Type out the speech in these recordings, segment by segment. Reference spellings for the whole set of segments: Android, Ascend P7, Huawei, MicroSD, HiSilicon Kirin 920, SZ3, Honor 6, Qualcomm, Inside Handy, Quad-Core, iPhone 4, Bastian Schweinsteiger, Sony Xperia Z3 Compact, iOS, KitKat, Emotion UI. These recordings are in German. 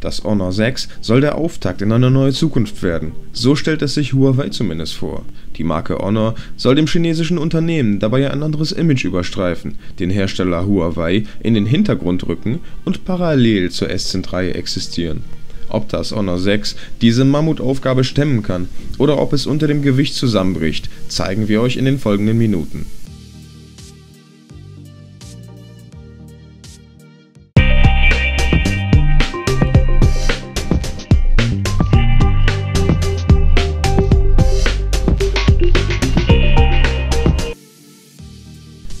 Das Honor 6 soll der Auftakt in eine neue Zukunft werden, so stellt es sich Huawei zumindest vor. Die Marke Honor soll dem chinesischen Unternehmen dabei ein anderes Image überstreifen, den Hersteller Huawei in den Hintergrund rücken und parallel zur SZ3 existieren. Ob das Honor 6 diese Mammutaufgabe stemmen kann oder ob es unter dem Gewicht zusammenbricht, zeigen wir euch in den folgenden Minuten.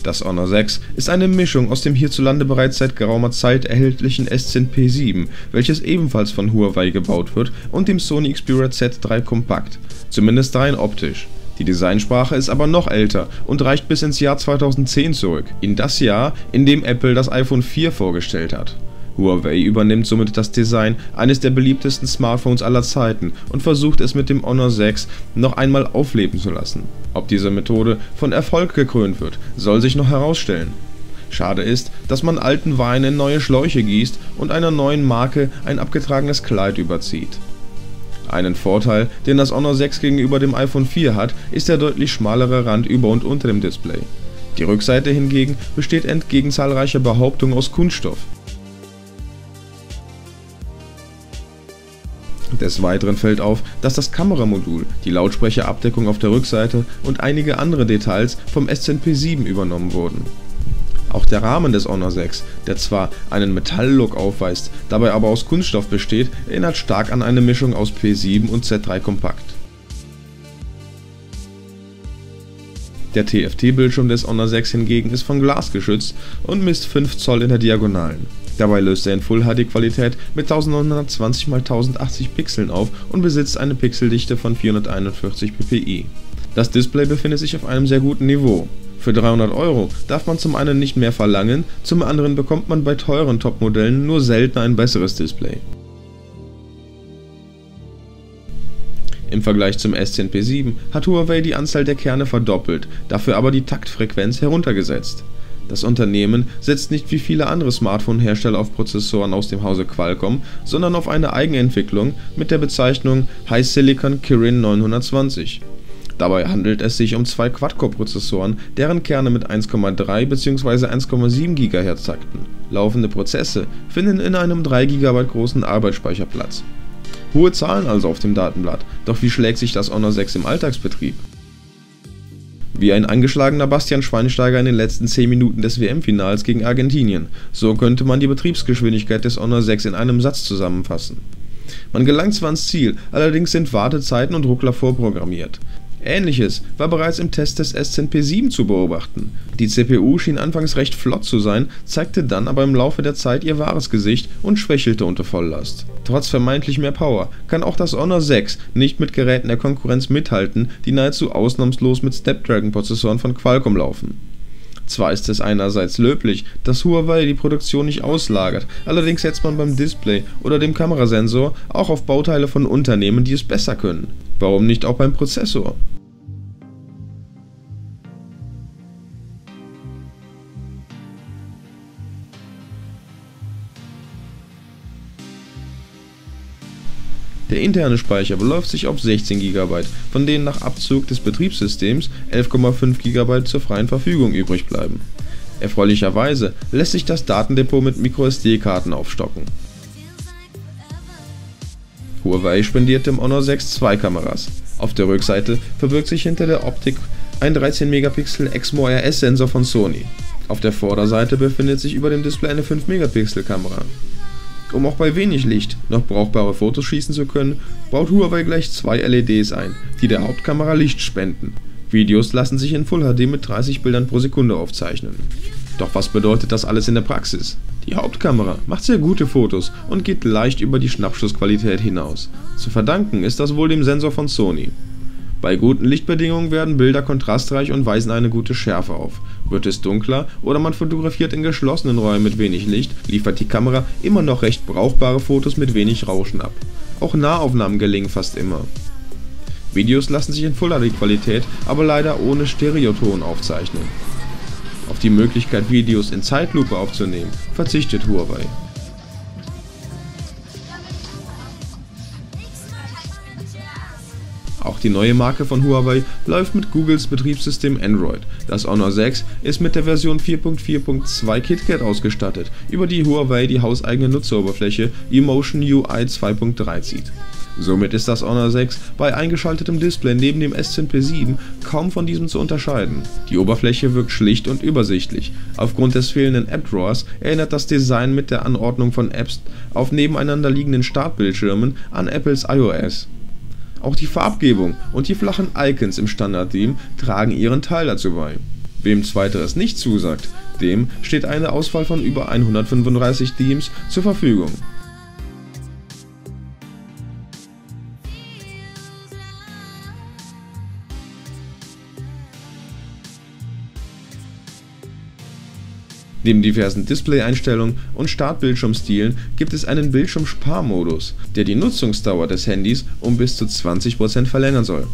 Das Honor 6 ist eine Mischung aus dem hierzulande bereits seit geraumer Zeit erhältlichen Ascend P7, welches ebenfalls von Huawei gebaut wird, und dem Sony Xperia Z3 Compact, zumindest rein optisch. Die Designsprache ist aber noch älter und reicht bis ins Jahr 2010 zurück, in das Jahr, in dem Apple das iPhone 4 vorgestellt hat. Huawei übernimmt somit das Design eines der beliebtesten Smartphones aller Zeiten und versucht es mit dem Honor 6 noch einmal aufleben zu lassen. Ob diese Methode von Erfolg gekrönt wird, soll sich noch herausstellen. Schade ist, dass man alten Wein in neue Schläuche gießt und einer neuen Marke ein abgetragenes Kleid überzieht. Einen Vorteil, den das Honor 6 gegenüber dem iPhone 4 hat, ist der deutlich schmalere Rand über und unter dem Display. Die Rückseite hingegen besteht entgegen zahlreicher Behauptungen aus Kunststoff. Des Weiteren fällt auf, dass das Kameramodul, die Lautsprecherabdeckung auf der Rückseite und einige andere Details vom Ascend P7 übernommen wurden. Auch der Rahmen des Honor 6, der zwar einen Metalllook aufweist, dabei aber aus Kunststoff besteht, erinnert stark an eine Mischung aus P7 und Z3 Compact. Der TFT-Bildschirm des Honor 6 hingegen ist von Glas geschützt und misst 5 Zoll in der Diagonalen. Dabei löst er in Full HD Qualität mit 1920 x 1080 Pixeln auf und besitzt eine Pixeldichte von 441 ppi. Das Display befindet sich auf einem sehr guten Niveau. Für 300 € darf man zum einen nicht mehr verlangen, zum anderen bekommt man bei teuren Topmodellen nur selten ein besseres Display. Im Vergleich zum Ascend P7 hat Huawei die Anzahl der Kerne verdoppelt, dafür aber die Taktfrequenz heruntergesetzt. Das Unternehmen setzt nicht wie viele andere Smartphone-Hersteller auf Prozessoren aus dem Hause Qualcomm, sondern auf eine Eigenentwicklung mit der Bezeichnung HiSilicon Kirin 920. Dabei handelt es sich um 2 Quad-Core-Prozessoren, deren Kerne mit 1,3 bzw. 1,7 GHz takten. Laufende Prozesse finden in einem 3 GB großen Arbeitsspeicher Platz. Hohe Zahlen also auf dem Datenblatt, doch wie schlägt sich das Honor 6 im Alltagsbetrieb? Wie ein angeschlagener Bastian Schweinsteiger in den letzten 10 Minuten des WM-Finals gegen Argentinien, so könnte man die Betriebsgeschwindigkeit des Honor 6 in einem Satz zusammenfassen. Man gelangt zwar ans Ziel, allerdings sind Wartezeiten und Ruckler vorprogrammiert. Ähnliches war bereits im Test des Ascend P7 zu beobachten. Die CPU schien anfangs recht flott zu sein, zeigte dann aber im Laufe der Zeit ihr wahres Gesicht und schwächelte unter Volllast. Trotz vermeintlich mehr Power kann auch das Honor 6 nicht mit Geräten der Konkurrenz mithalten, die nahezu ausnahmslos mit Snapdragon-Prozessoren von Qualcomm laufen. Zwar ist es einerseits löblich, dass Huawei die Produktion nicht auslagert, allerdings setzt man beim Display oder dem Kamerasensor auch auf Bauteile von Unternehmen, die es besser können. Warum nicht auch beim Prozessor? Der interne Speicher beläuft sich auf 16 GB, von denen nach Abzug des Betriebssystems 11,5 GB zur freien Verfügung übrig bleiben. Erfreulicherweise lässt sich das Datendepot mit MicroSD-Karten aufstocken. Huawei spendiert dem Honor 6 2 Kameras. Auf der Rückseite verbirgt sich hinter der Optik ein 13-Megapixel Exmor RS-Sensor von Sony. Auf der Vorderseite befindet sich über dem Display eine 5-Megapixel-Kamera. Um auch bei wenig Licht noch brauchbare Fotos schießen zu können, baut Huawei gleich 2 LEDs ein, die der Hauptkamera Licht spenden. Videos lassen sich in Full HD mit 30 Bildern pro Sekunde aufzeichnen. Doch was bedeutet das alles in der Praxis? Die Hauptkamera macht sehr gute Fotos und geht leicht über die Schnappschussqualität hinaus. Zu verdanken ist das wohl dem Sensor von Sony. Bei guten Lichtbedingungen werden Bilder kontrastreich und weisen eine gute Schärfe auf. Wird es dunkler oder man fotografiert in geschlossenen Räumen mit wenig Licht, liefert die Kamera immer noch recht brauchbare Fotos mit wenig Rauschen ab. Auch Nahaufnahmen gelingen fast immer. Videos lassen sich in Full HD-Qualität, aber leider ohne Stereoton aufzeichnen. Auf die Möglichkeit, Videos in Zeitlupe aufzunehmen, verzichtet Huawei. Auch die neue Marke von Huawei läuft mit Googles Betriebssystem Android. Das Honor 6 ist mit der Version 4.4.2 KitKat ausgestattet, über die Huawei die hauseigene Nutzeroberfläche Emotion UI 2.3 zieht. Somit ist das Honor 6 bei eingeschaltetem Display neben dem Ascend P7 kaum von diesem zu unterscheiden. Die Oberfläche wirkt schlicht und übersichtlich. Aufgrund des fehlenden App-Drawers erinnert das Design mit der Anordnung von Apps auf nebeneinander liegenden Startbildschirmen an Apples iOS. Auch die Farbgebung und die flachen Icons im Standard-Theme tragen ihren Teil dazu bei. Wem zweiteres nicht zusagt, dem steht eine Auswahl von über 135 Themes zur Verfügung. Neben diversen Display-Einstellungen und Startbildschirmstilen gibt es einen Bildschirmsparmodus, der die Nutzungsdauer des Handys um bis zu 20% verlängern soll.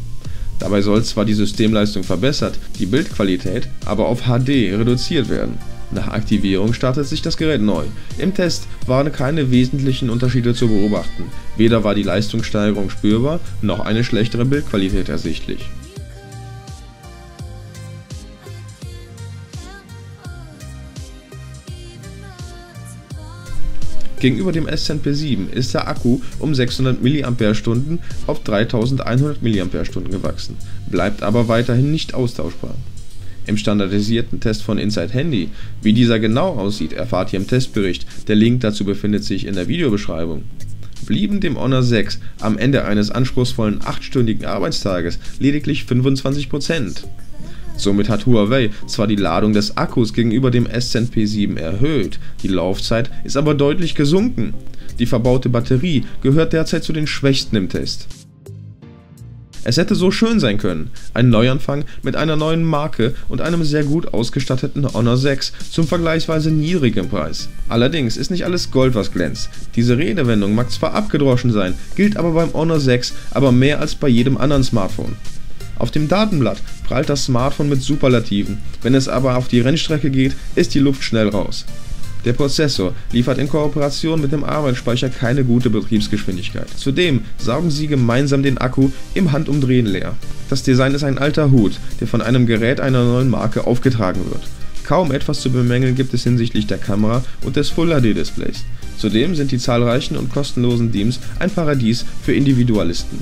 Dabei soll zwar die Systemleistung verbessert, die Bildqualität aber auf HD reduziert werden. Nach Aktivierung startet sich das Gerät neu. Im Test waren keine wesentlichen Unterschiede zu beobachten. Weder war die Leistungssteigerung spürbar, noch eine schlechtere Bildqualität ersichtlich. Gegenüber dem Ascend P7 ist der Akku um 600 mAh auf 3100 mAh gewachsen, bleibt aber weiterhin nicht austauschbar. Im standardisierten Test von Inside Handy, wie dieser genau aussieht, erfahrt ihr im Testbericht, der Link dazu befindet sich in der Videobeschreibung. Blieben dem Honor 6 am Ende eines anspruchsvollen 8-stündigen Arbeitstages lediglich 25%. Somit hat Huawei zwar die Ladung des Akkus gegenüber dem Ascend P7 erhöht, die Laufzeit ist aber deutlich gesunken. Die verbaute Batterie gehört derzeit zu den schwächsten im Test. Es hätte so schön sein können, ein Neuanfang mit einer neuen Marke und einem sehr gut ausgestatteten Honor 6 zum vergleichsweise niedrigen Preis. Allerdings ist nicht alles Gold, was glänzt. Diese Redewendung mag zwar abgedroschen sein, gilt aber beim Honor 6 aber mehr als bei jedem anderen Smartphone. Auf dem Datenblatt prallt das Smartphone mit Superlativen, wenn es aber auf die Rennstrecke geht, ist die Luft schnell raus. Der Prozessor liefert in Kooperation mit dem Arbeitsspeicher keine gute Betriebsgeschwindigkeit. Zudem saugen sie gemeinsam den Akku im Handumdrehen leer. Das Design ist ein alter Hut, der von einem Gerät einer neuen Marke aufgetragen wird. Kaum etwas zu bemängeln gibt es hinsichtlich der Kamera und des Full-HD-Displays. Zudem sind die zahlreichen und kostenlosen Themes ein Paradies für Individualisten.